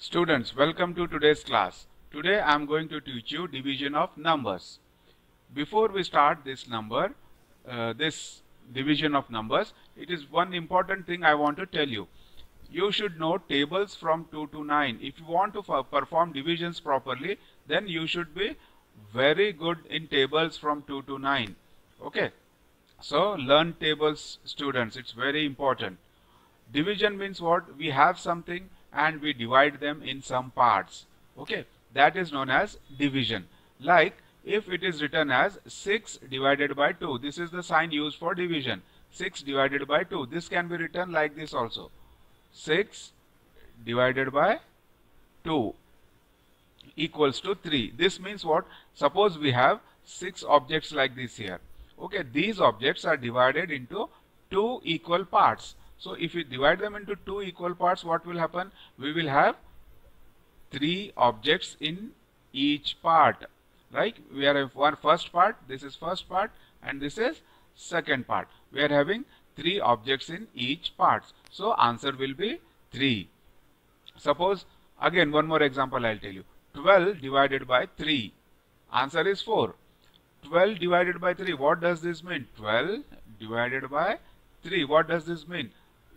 Students, welcome to today's class. Today I am going to teach you division of numbers. Before we start this division of numbers, it is one important thing I want to tell you. You should know tables from 2 to 9. If you want to perform divisions properly, then you should be very good in tables from 2 to 9. Okay. So learn tables, students. It's very important. Division means what? We have something and we divide them in some parts. Okay, that is known as division. Like if it is written as 6 divided by 2, this is the sign used for division. 6 divided by 2. This can be written like this also. 6 divided by 2 equals to 3. This means what? Suppose we have 6 objects like this here. Okay, these objects are divided into 2 equal parts. So if we divide them into 2 equal parts, what will happen? We will have 3 objects in each part. Right? We are having first part, this is first part, and this is second part. We are having 3 objects in each part. So answer will be 3. Suppose again one more example I will tell you. 12 divided by 3. Answer is 4. 12 divided by 3. What does this mean? 12 divided by 3. What does this mean?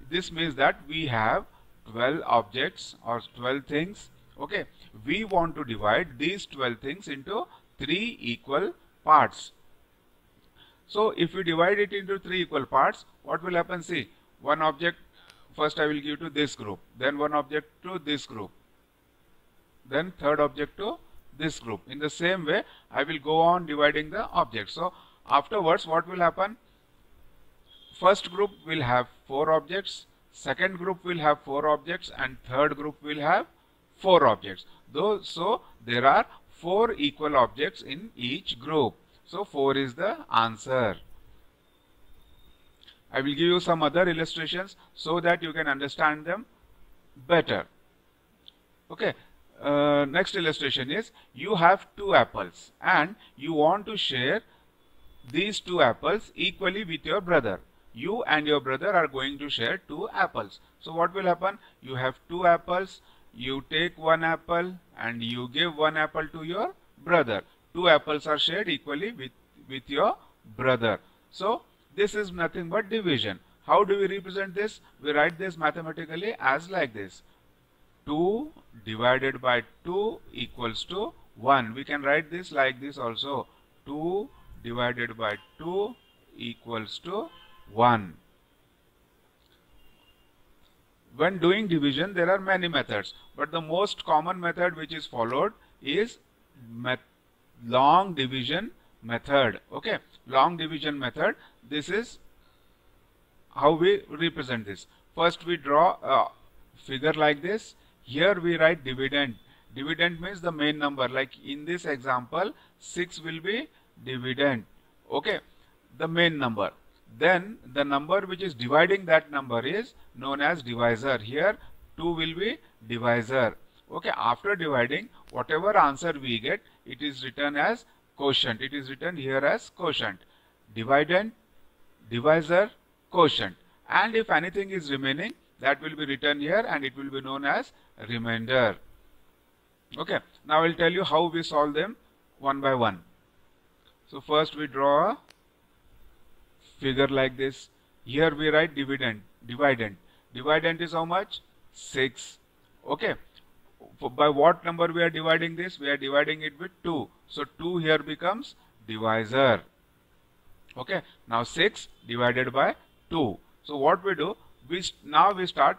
This means that we have 12 objects or 12 things. Okay. We want to divide these 12 things into 3 equal parts. So if we divide it into 3 equal parts, what will happen? See, one object first I will give to this group, then one object to this group, then third object to this group. In the same way, I will go on dividing the objects. So afterwards, what will happen? First group will have 4 objects, second group will have 4 objects, and third group will have 4 objects. So there are 4 equal objects in each group. So 4 is the answer. I will give you some other illustrations so that you can understand them better. Okay. Next illustration is, you have 2 apples and you want to share these 2 apples equally with your brother. You and your brother are going to share 2 apples. So what will happen? You have 2 apples, you take 1 apple and you give 1 apple to your brother. 2 apples are shared equally with your brother. So this is nothing but division. How do we represent this? We write this mathematically as like this. 2 divided by 2 equals to 1. We can write this like this also. 2 divided by 2 equals to 1. When doing division, there are many methods, but the most common method which is followed is long division method. Okay, long division method. This is how we represent this. First we draw a figure like this. Here we write dividend. Dividend means the main number. Like in this example, 6 will be dividend. Okay, the main number. Then the number which is dividing that number is known as divisor. Here 2 will be divisor. Okay, after dividing, whatever answer we get, it is written as quotient. It is written here as quotient. Dividend, divisor, quotient. And if anything is remaining, that will be written here and it will be known as remainder. Okay, now I will tell you how we solve them one by one. So first we draw a figure like this. Here we write dividend. Dividend. Dividend is how much? 6. Okay. By what number we are dividing this? We are dividing it with 2. So 2 here becomes divisor. Okay. Now 6 divided by 2. So what we do? Now we start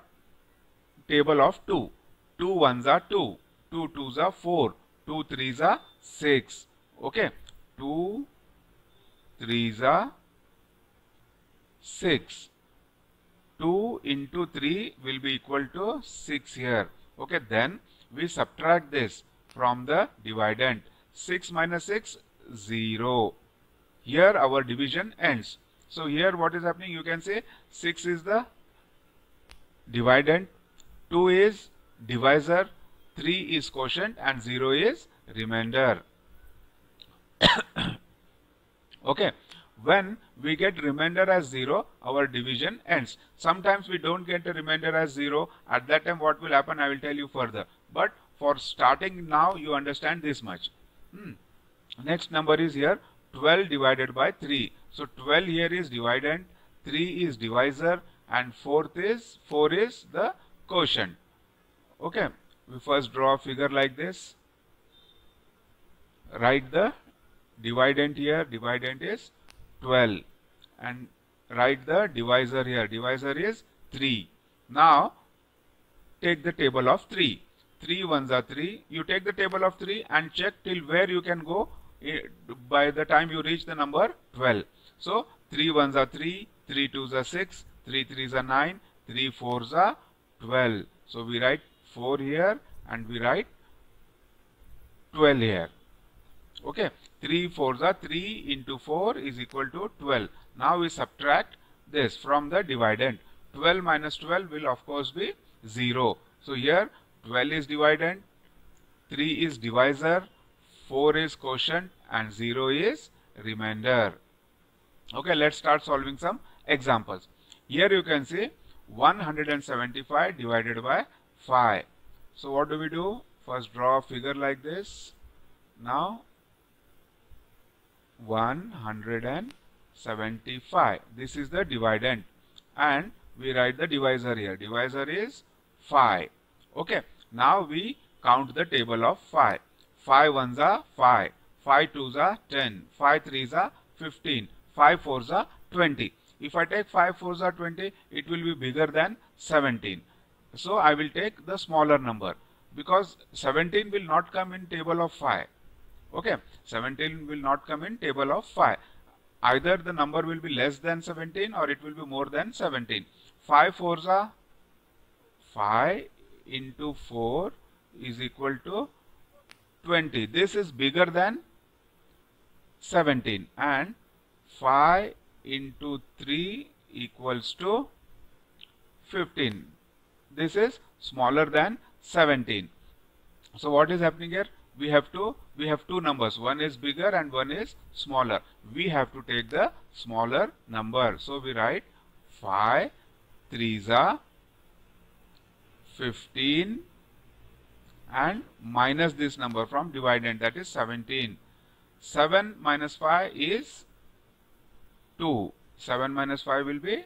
table of 2. 2 ones are 2. 2 twos are 4. 2 threes are 6. Okay. 2 threes are 6. 2 into 3 will be equal to 6 here. Okay, then we subtract this from the dividend. 6 minus 6, 0. Here our division ends. So here what is happening? You can say 6 is the dividend, 2 is divisor, 3 is quotient, and 0 is remainder. Okay. When we get remainder as 0, our division ends. Sometimes we don't get a remainder as 0. At that time what will happen, I will tell you further. But for starting now, you understand this much. Next number is here 12 divided by 3. So 12 here is dividend, 3 is divisor, and 4 is the quotient. Okay, we first draw a figure like this. Write the dividend here. Dividend is 12, and write the divisor here. Divisor is 3. Now take the table of 3. 3 ones are 3. You take the table of 3 and check till where you can go by the time you reach the number 12. So 3 ones are 3, 3 twos are 6, 3 threes are 9, 3 fours are 12. So we write 4 here and we write 12 here. Okay, 3 fours are 3 into 4 is equal to 12. Now we subtract this from the dividend. 12 minus 12 will of course be 0. So here 12 is dividend, 3 is divisor, 4 is quotient, and 0 is remainder. Okay, let's start solving some examples. Here you can see 175 divided by 5. So what do we do? First draw a figure like this. Now 175. This is the dividend, and we write the divisor here. Divisor is 5. Okay, now we count the table of 5. 5 ones are 5, 5 twos are 10, 5 threes are 15, 5 fours are 20. If I take 5 fours are 20, it will be bigger than 17. So I will take the smaller number, because 17 will not come in table of 5. Okay, 17 will not come in table of 5. Either the number will be less than 17 or it will be more than 17. 5 fours are 5 into 4 is equal to 20. This is bigger than 17, and 5 into 3 equals to 15. This is smaller than 17. So what is happening here? We have two numbers. One is bigger and one is smaller. We have to take the smaller number. So we write 5 threes are 15 and minus this number from dividend, that is 17. 7 minus 5 is 2. 7 minus 5 will be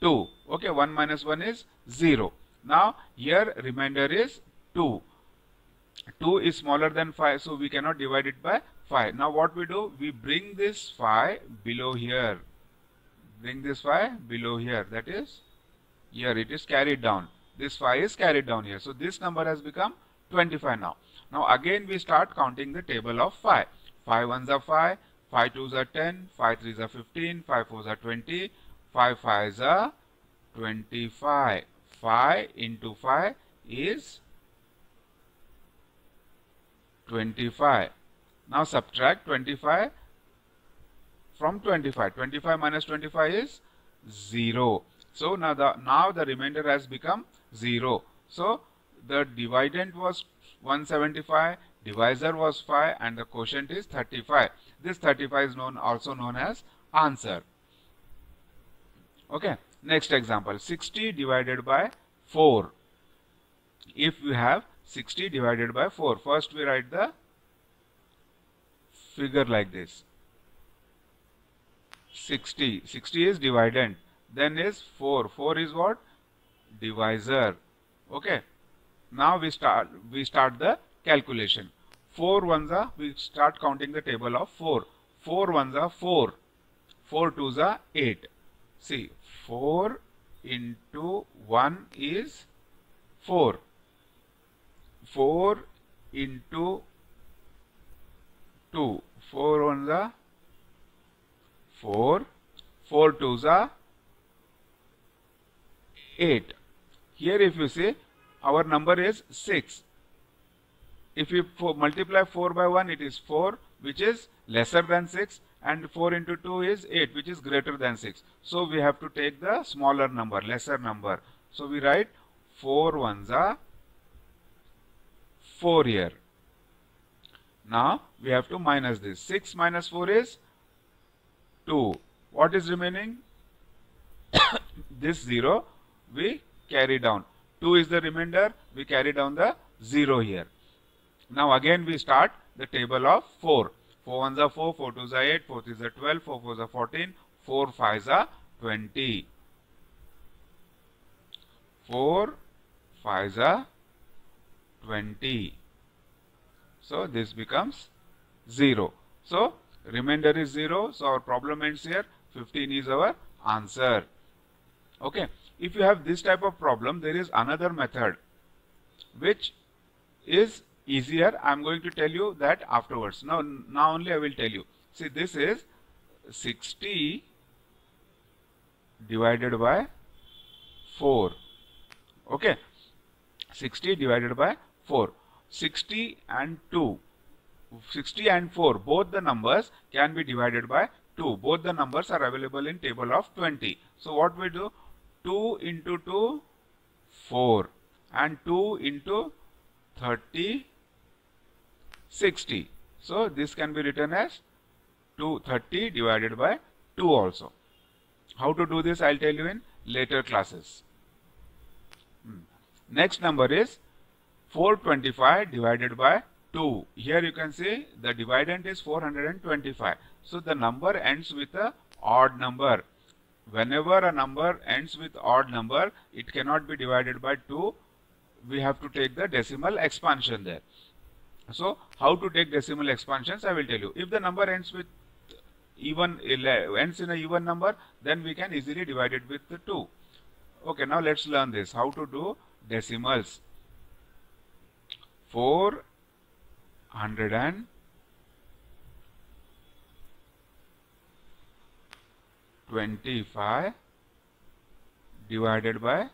2. Okay, 1 minus 1 is 0. Now here remainder is 2. 2 is smaller than 5, so we cannot divide it by 5. Now what we do? We bring this 5 below here. Bring this 5 below here. That is, here it is carried down. This 5 is carried down here. So this number has become 25 now. Now again we start counting the table of 5. 5 ones are 5, 5 twos are 10, 5 threes are 15, 5 fours are 20, 5 fives are 25. 5 into 5 is 25. Now subtract 25 from 25. 25 minus 25 is 0. So now the remainder has become 0. So the dividend was 175, divisor was 5, and the quotient is 35. This 35 is also known as answer. Okay, next example, 60 divided by 4. If we have 60 divided by 4, first we write the figure like this. 60. 60 is dividend. Then is 4. 4 is what? Divisor. Okay. Now we start the calculation. 4 ones are, we start counting the table of 4. 4 ones are 4. 4 twos are 8. See, 4 into 1 is 4. 4 into 2. 4 ones are 4. 4 twos are 8. Here if you see, our number is 6. If you multiply 4 by 1, it is 4, which is lesser than 6, and 4 into 2 is 8, which is greater than 6. So we have to take the smaller number, lesser number. So we write 4 ones are 4 here. Now we have to minus this. 6 minus 4 is 2. What is remaining? This 0 we carry down. 2 is the remainder, we carry down the 0 here. Now again we start the table of 4. 4 ones are 4, 4 twos are 8, 4 threes are 12, 4 fours are 14, 4 fives are 20. 4 fives are 20. So this becomes 0. So remainder is 0. So our problem ends here. 15 is our answer. Okay. If you have this type of problem, there is another method which is easier. I am going to tell you that afterwards. Now only I will tell you. See, this is 60 divided by 4. Okay. 60 divided by 4. 60 and 2. 60 and 4, both the numbers can be divided by 2. Both the numbers are available in table of 20. So what we do? 2 into 2, 4, and 2 into 30, 60. So this can be written as 230 divided by 2 also. How to do this, I will tell you in later classes. Next number is 425 divided by 2. Here you can see the dividend is 425. So the number ends with an odd number. Whenever a number ends with odd number, it cannot be divided by 2. We have to take the decimal expansion there. So how to take decimal expansions, I will tell you. If the number ends with ends in an even number, then we can easily divide it with 2. Okay, now let's learn this, how to do decimals. 425 divided by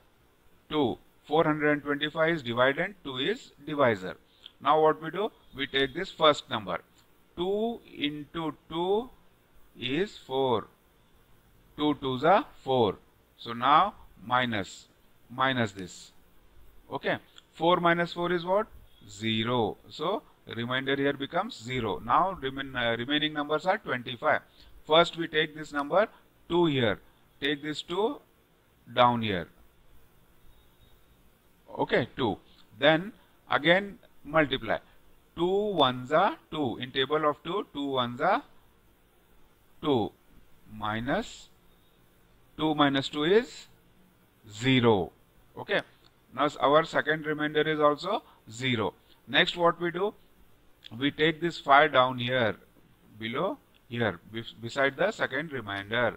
2. 425 is dividend, 2 is divisor. Now what we do? We take this first number. 2 into 2 is 4. 2 twos are 4. So now minus this. Okay. 4 minus 4 is what? 0. So remainder here becomes 0. Now remaining numbers are 25. First we take this number 2 here. Take this 2 down here. Okay, 2. Then again multiply. 2 ones are 2. In table of 2, 2 ones are 2. Minus 2 minus 2 is 0. Okay. Now our second remainder is also 0. Next what we do? We take this 5 down here, below here, beside the second remainder.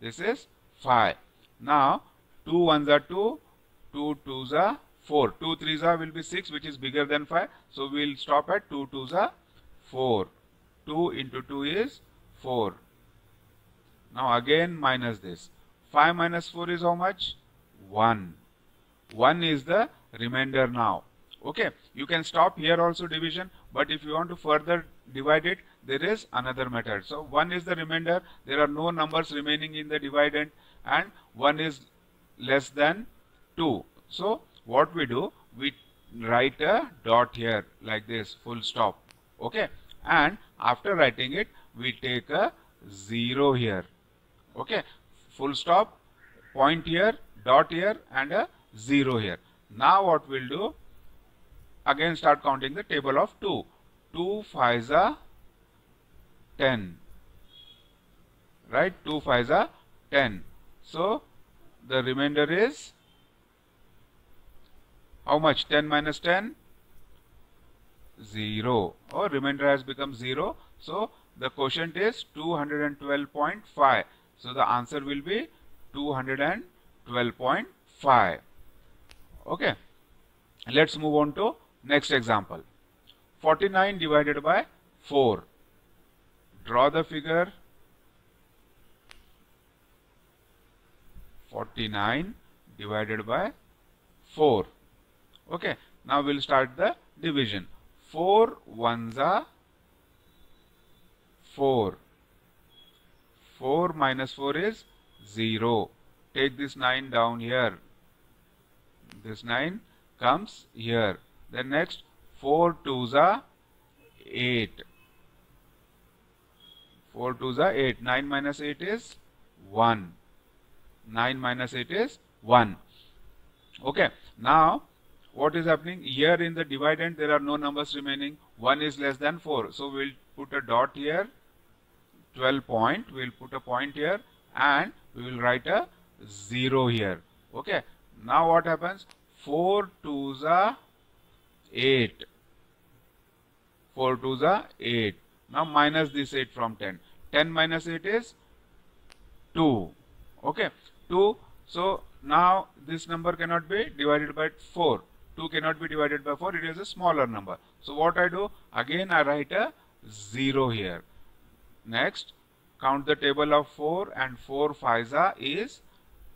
This is 5. Now 2 ones are 2, 2 twos are 4, 2 threes are will be 6, which is bigger than 5. So we will stop at 2 twos are 4. 2 into 2 is 4. Now again minus this. 5 minus 4 is how much? 1. 1 is the remainder now. Okay, you can stop here also division, but if you want to further divide it, there is another method. So 1 is the remainder, there are no numbers remaining in the dividend, and 1 is less than 2. So what we do, we write a dot here like this, full stop. Okay, and after writing it, we take a 0 here. Okay, full stop, point here, dot here, and a 0 here. Now what we'll do, again start counting the table of 2. 2 fives are 10. Right? 2 fives are 10. So the remainder is how much? 10 minus 10? 0. Oh, remainder has become 0. So the quotient is 212.5. So the answer will be 212.5. Okay, let's move on to next example. 49 divided by 4. Draw the figure. 49 divided by 4. Okay, now we'll start the division. 4 ones are 4. 4 minus 4 is 0. Take this 9 down here. This 9 comes here. Then next, 4 twos are 8. 4 twos are 8. 9 minus 8 is 1. 9 minus 8 is 1. Okay. Now, what is happening here in the dividend? There are no numbers remaining. 1 is less than 4, so we'll put a dot here. 12 point, we'll put a point here, and we will write a 0 here. Okay. Now what happens? 4 twos are 8. 4 twos are 8. Now minus this 8 from 10. 10 minus 8 is 2. Okay. 2. So now this number cannot be divided by 4. 2 cannot be divided by 4. It is a smaller number. So what I do? Again I write a 0 here. Next, count the table of 4, and 4 fives are is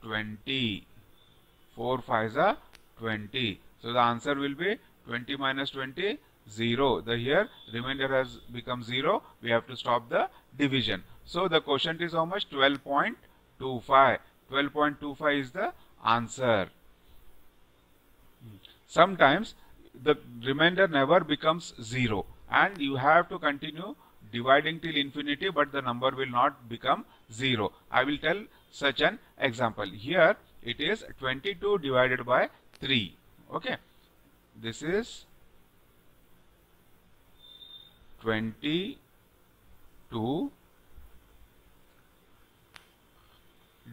20. 4 fives are 20. So the answer will be 20 minus 20, 0. The here remainder has become 0. We have to stop the division. So the quotient is how much? 12.25. 12.25 is the answer. Sometimes the remainder never becomes 0, and you have to continue dividing till infinity, but the number will not become 0. I will tell such an example. Here it is 22 divided by 3. Okay, this is 22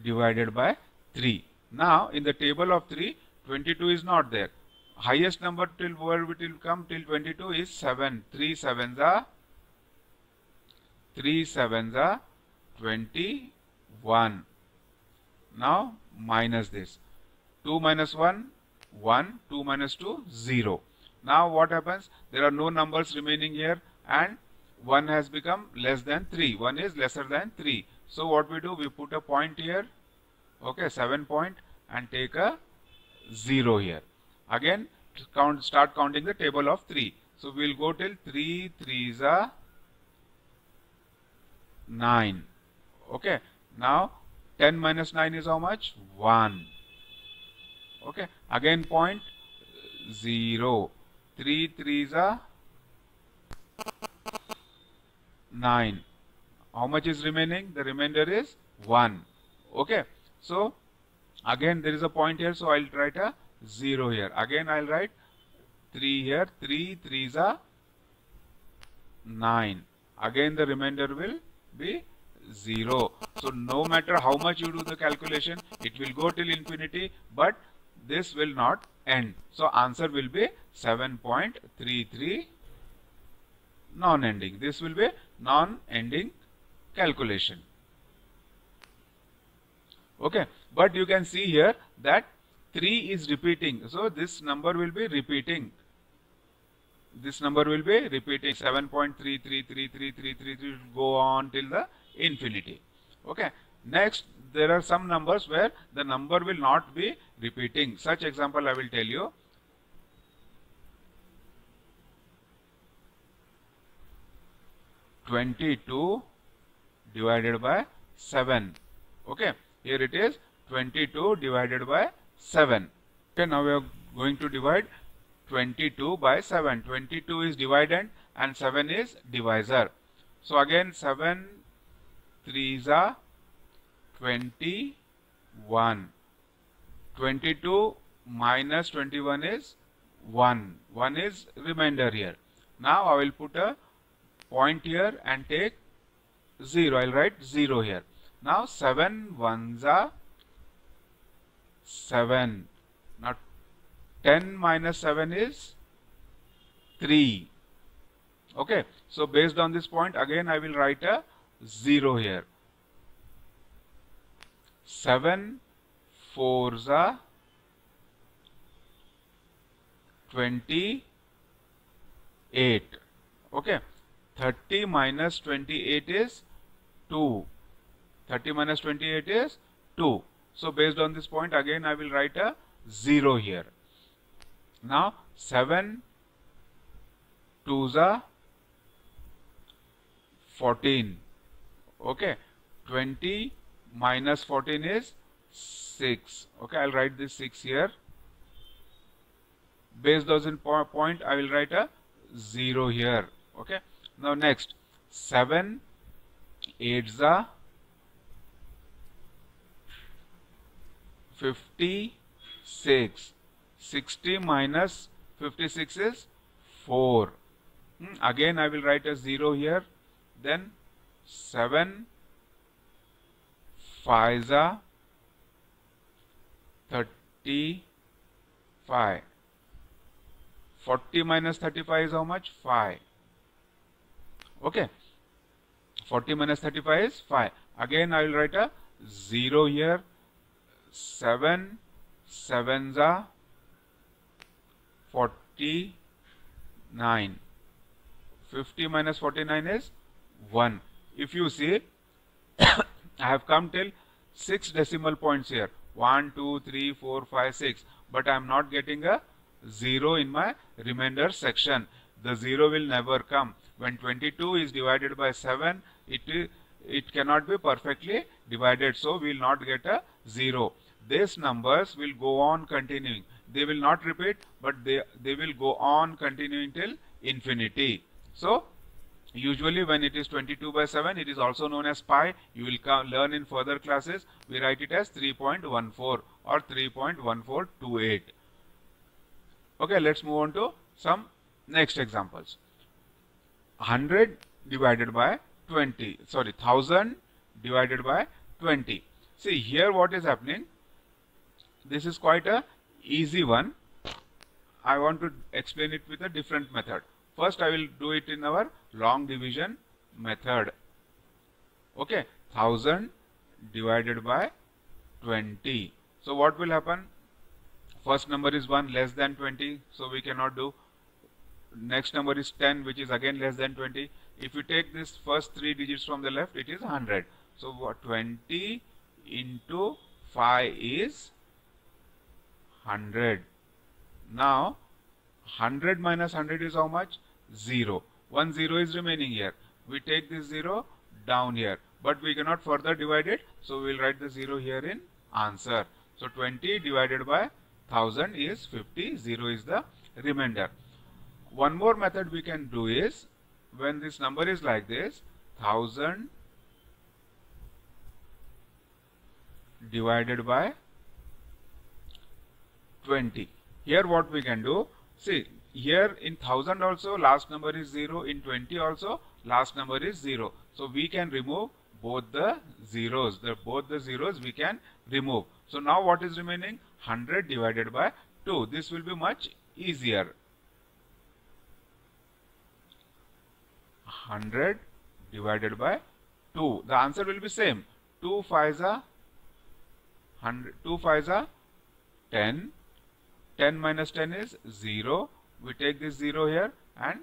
divided by 3. Now in the table of 3, 22 is not there. Highest number till where it will come till 22 is 7. 3 sevens are 21. Now minus this. 2 minus 1, 1. 2 minus 2, 0. Now what happens? There are no numbers remaining here, and 1 has become less than 3. 1 is lesser than 3. So what we do? We put a point here. Okay, 7 point, and take a 0 here. Again, start counting the table of 3. So we will go till 3 3s are 9. Okay. Now 10 minus 9 is how much? 1. Okay. Again point, 0. 3 3s are 9. How much is remaining? The remainder is 1. Okay. So again there is a point here, so I'll write a 0 here. Again I'll write 3 here. 3 3s are 9. Again the remainder will be 0. So no matter how much you do the calculation, it will go till infinity, but this will not end. So answer will be 7.33, non-ending. This will be non-ending calculation. Okay, but you can see here that 3 is repeating. So this number will be repeating. 7.3333333 go on till the infinity. Okay. Next, there are some numbers where the number will not be repeating. Such example I will tell you. . 22 divided by 7. Okay, here it is 22 divided by 7. Okay, now we are going to divide 22 by 7. 22 is dividend and 7 is divisor. So again 7 3s are 21. 22 minus 21 is 1. 1 is remainder here. Now I will put a point here and take 0. I will write 0 here. Now 7 1s are 7. Now 10 minus 7 is 3. Okay. So based on this point, again I will write a 0 here. 7 4s are 28. Okay. 30 minus 28 is 2. 30 minus 28 is 2. So based on this point, again I will write a 0 here. Now 7 2s are 14. Okay, 20 minus 14 is 6. Okay, I'll write this 6 here. Based on point, I will write a 0 here. Okay, now next 7 8s are 56. 60 minus 56 is 4. Again I will write a 0 here. Then 7 5s 35. 40 minus 35 is how much? 5. Okay. 40 minus 35 is 5. Again I will write a 0 here. 7 7s are 49. 50 minus 49 is 1. If you see, I have come till 6 decimal points here. 1, 2, 3, 4, 5, 6. But I am not getting a 0 in my remainder section. The 0 will never come. When 22 is divided by 7, it cannot be perfectly divided. So we will not get a 0. These numbers will go on continuing. They will not repeat, but they will go on continuing till infinity. So usually when it is 22 by 7, it is also known as pi. You will learn in further classes. We write it as 3.14 or 3.1428. Okay, let's move on to some next examples. 100 divided by 20. Sorry, 1000 divided by 20. See here what is happening. This is quite a easy one. I want to explain it with a different method. First I will do it in our long division method. Okay, 1000 divided by 20. So what will happen? First number is 1, less than 20, so we cannot do. Next number is 10, which is again less than 20. If you take this first 3 digits from the left, it is 100. So what, 20 into 5 is 100. Now 100 minus 100 is how much? 0. 1 0 is remaining here. We take this 0 down here, but we cannot further divide it, so we will write the 0 here in answer. So 20 divided by 1000 is 50. 0 is the remainder. One more method we can do is, when this number is like this, 1000 divided by 20. Here what we can do, see here in 1000 also last number is 0, in 20 also last number is 0. So we can remove both the zeros, we can remove. So now what is remaining? 100 divided by 2. This will be much easier. 100 divided by 2. The answer will be same. 2 5s are 100, 2 5s are 10. 10 minus 10 is 0. We take this 0 here and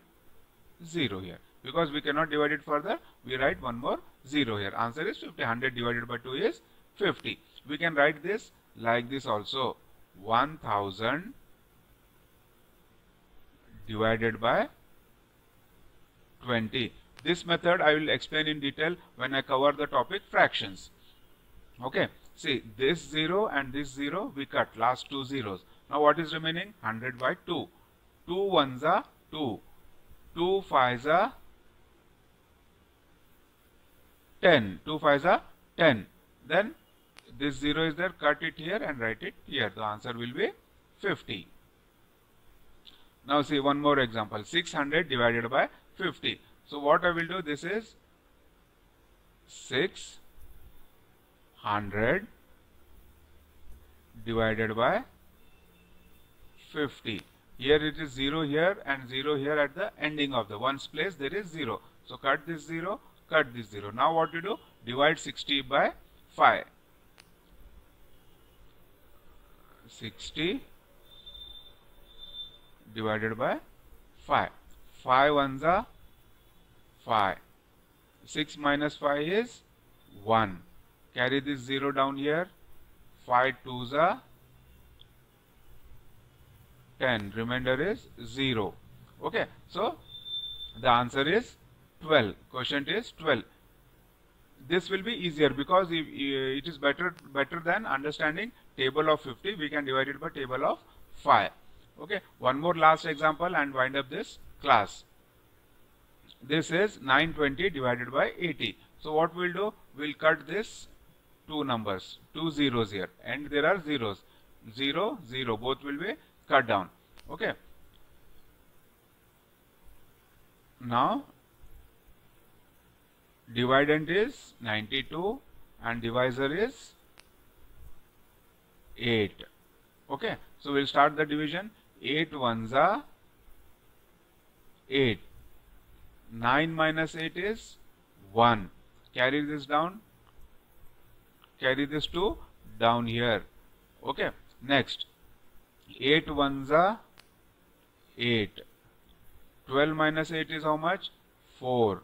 0 here. Because we cannot divide it further, we write one more 0 here. Answer is 50. 100 divided by 2 is 50. We can write this like this also. 1000 divided by 20. This method I will explain in detail when I cover the topic fractions. Okay. See, this 0 and this 0 we cut, last 2 zeros. Now what is remaining? 100 by 2. 2 1s are 2. 2 5s are 10. 2 5s are 10. Then this 0 is there, cut it here and write it here. The answer will be 50. Now see one more example. 600 divided by 50. So what I will do, this is 600 divided by 50. Here it is 0 here and 0 here at the ending of the ones place there is 0. So cut this 0, cut this 0. Now what you do? Divide 60 by 5. 60 divided by 5. 5 ones are 5. 6 minus 5 is 1. Carry this 0 down here. 5 2s are 10. Remainder is 0. Okay. So the answer is 12. Quotient is 12. This will be easier because it is better than understanding table of 50. We can divide it by table of 5. Okay. One more last example and wind up this class. This is 920 divided by 80. So what we'll do? We'll cut this 2 numbers, 2 zeros here, and there are zeros. 0, 0, both will be cut down. Okay. Now dividend is 92 and divisor is 8. Okay. So we'll start the division. 8 ones are 8. 9 minus 8 is 1. Carry this down. Carry this 2 down here. Okay. Next. 8 ones are 8. 12 minus 8 is how much? 4.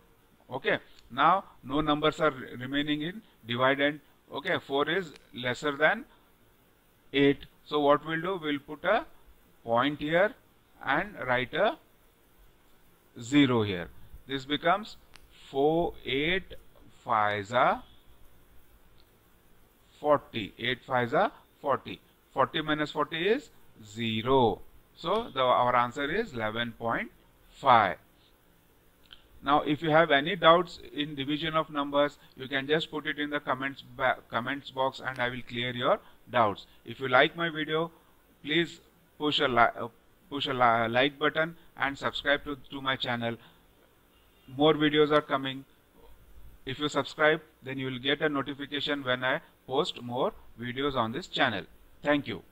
Okay. Now no numbers are remaining in dividend. Okay. 4 is lesser than 8. So what we'll do? We'll put a point here and write a 0 here. This becomes 4, 8, 5s are 40. 8, 5s are 40. 40 minus 40 is 0. So our answer is 11.5. Now if you have any doubts in division of numbers, you can just put it in the comments box and I will clear your doubts. If you like my video, please push a like button and subscribe to my channel. More videos are coming. If you subscribe, then you will get a notification when I post more videos on this channel. Thank you.